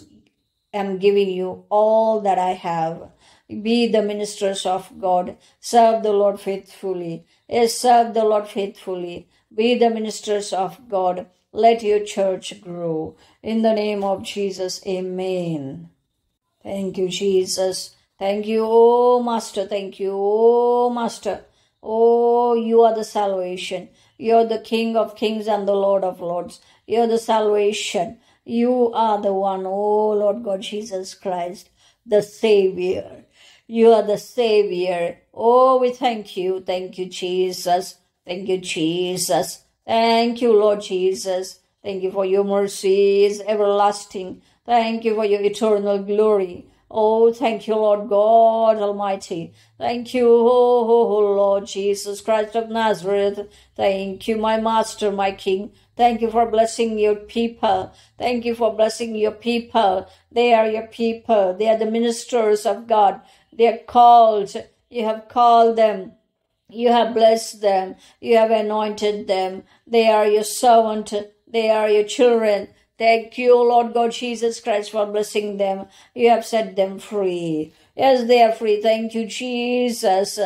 am giving you all that I have. Be the ministers of God. Serve the Lord faithfully. Yes, serve the Lord faithfully. Be the ministers of God. Let your church grow. In the name of Jesus, amen. Thank you, Jesus. Thank you, oh Master. Thank you, oh Master. Oh, you are the salvation. You are the King of kings and the Lord of lords. You are the salvation. You are the one, oh Lord God, Jesus Christ, the Savior. You are the Savior. Oh, we thank you. Thank you, Jesus. Thank you, Jesus. Thank you, Lord Jesus. Thank you for your mercy is everlasting. Thank you for your eternal glory. Oh, thank you, Lord God Almighty. Thank you, oh Lord Jesus Christ of Nazareth. Thank you, my Master, my King. Thank you for blessing your people. Thank you for blessing your people. They are your people. They are the ministers of God. They are called. You have called them. You have blessed them. You have anointed them. They are your servant. They are your children. Thank you, Lord God Jesus Christ, for blessing them. You have set them free. Yes, they are free. Thank you, Jesus.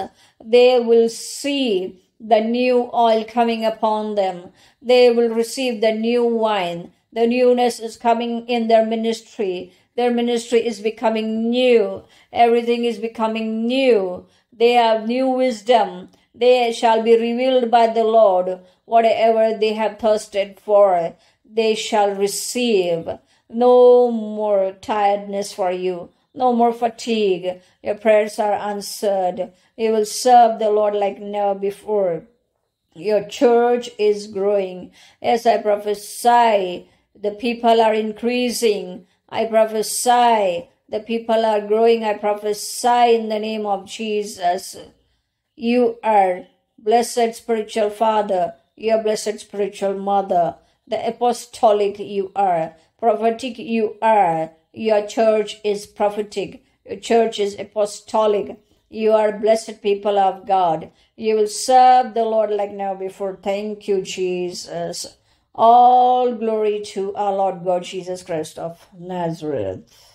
They will see the new oil coming upon them. They will receive the new wine. The newness is coming in their ministry. Their ministry is becoming new. Everything is becoming new. They have new wisdom. They shall be revealed by the Lord. Whatever they have thirsted for, they shall receive. No more tiredness for you. No more fatigue. Your prayers are answered. You will serve the Lord like never before. Your church is growing. As I prophesy, the people are increasing. I prophesy, the people are growing. I prophesy in the name of Jesus. You are blessed spiritual father. You are blessed spiritual mother. The apostolic you are. Prophetic you are. Your church is prophetic. Your church is apostolic. You are blessed people of God. You will serve the Lord like never before. Thank you, Jesus. All glory to our Lord God, Jesus Christ of Nazareth.